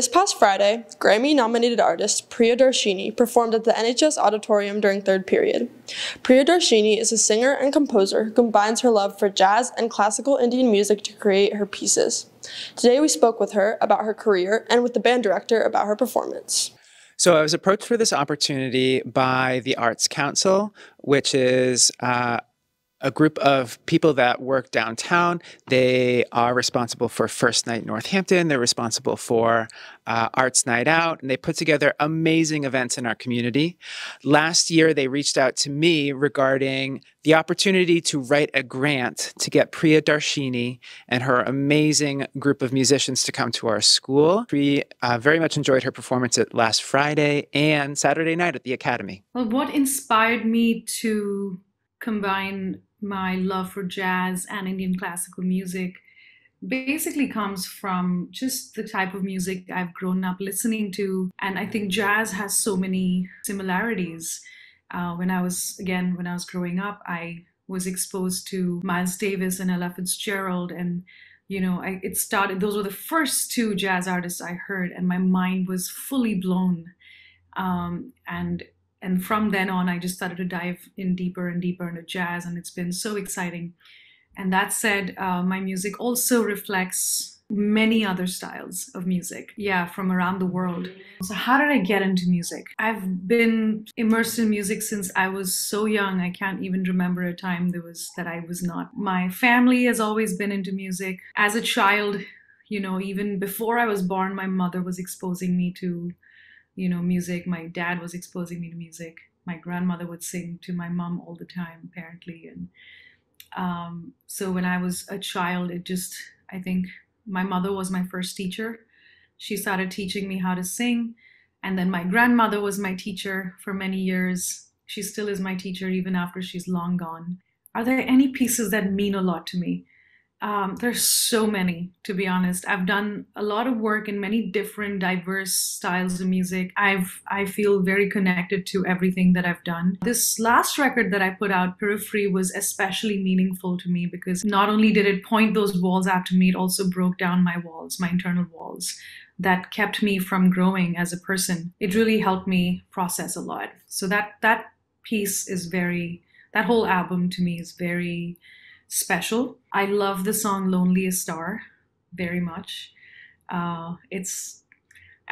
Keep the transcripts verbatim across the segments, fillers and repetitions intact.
This past Friday, Grammy-nominated artist Priya Darshini performed at the N H S Auditorium during third period. Priya Darshini is a singer and composer who combines her love for jazz and classical Indian music to create her pieces. Today we spoke with her about her career and with the band director about her performance. So I was approached for this opportunity by the Arts Council, which is uh, a group of people that work downtown. They are responsible for First Night Northampton. They're responsible for uh, Arts Night Out, and they put together amazing events in our community. Last year, they reached out to me regarding the opportunity to write a grant to get Priya Darshini and her amazing group of musicians to come to our school. We uh, very much enjoyed her performance at last Friday and Saturday night at the Academy. Well, what inspired me to combine my love for jazz and Indian classical music basically comes from just the type of music I've grown up listening to. And I think jazz has so many similarities. Uh, when I was, again, when I was growing up, I was exposed to Miles Davis and Ella Fitzgerald. And, you know, I, it started, those were the first two jazz artists I heard, and my mind was fully blown. Um, and And from then on, I just started to dive in deeper and deeper into jazz, and it's been so exciting. And that said, uh, my music also reflects many other styles of music, yeah, from around the world. So how did I get into music? I've been immersed in music since I was so young. I can't even remember a time there was that I was not. My family has always been into music. As a child, you know, even before I was born, my mother was exposing me to you know, music. My dad was exposing me to music. My grandmother would sing to my mom all the time, apparently. And um, so when I was a child, it just, I think my mother was my first teacher. She started teaching me how to sing. And then my grandmother was my teacher for many years. She still is my teacher even after she's long gone. Are there any pieces that mean a lot to me? Um, there's so many, to be honest. I've done a lot of work in many different diverse styles of music. I've, I feel very connected to everything that I've done. This last record that I put out, Periphery, was especially meaningful to me because not only did it point those walls out to me, it also broke down my walls, my internal walls that kept me from growing as a person. It really helped me process a lot. So that, that piece is very, that whole album to me is very special. I love the song Loneliest Star very much. Uh, it's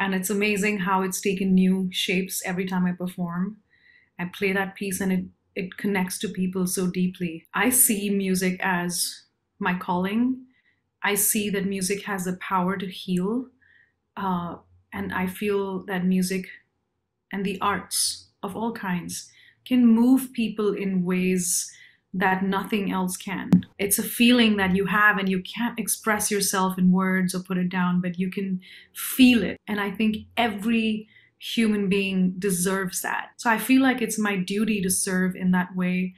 and it's amazing how it's taken new shapes every time I perform. I play that piece and it, it connects to people so deeply. I see music as my calling. I see that music has the power to heal. Uh, and I feel that music and the arts of all kinds can move people in ways that nothing else can. It's a feeling that you have and you can't express yourself in words or put it down, but you can feel it. And I think every human being deserves that. So I feel like it's my duty to serve in that way,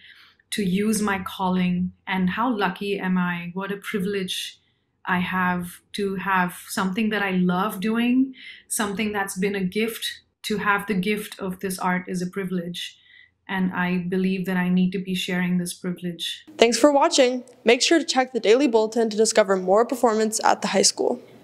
to use my calling. And how lucky am I? What a privilege I have to have something that I love doing, something that's been a gift. To have the gift of this art is a privilege. And I believe that I need to be sharing this privilege. Thanks for watching. Make sure to check the Daily Bulletin to discover more performance at the high school.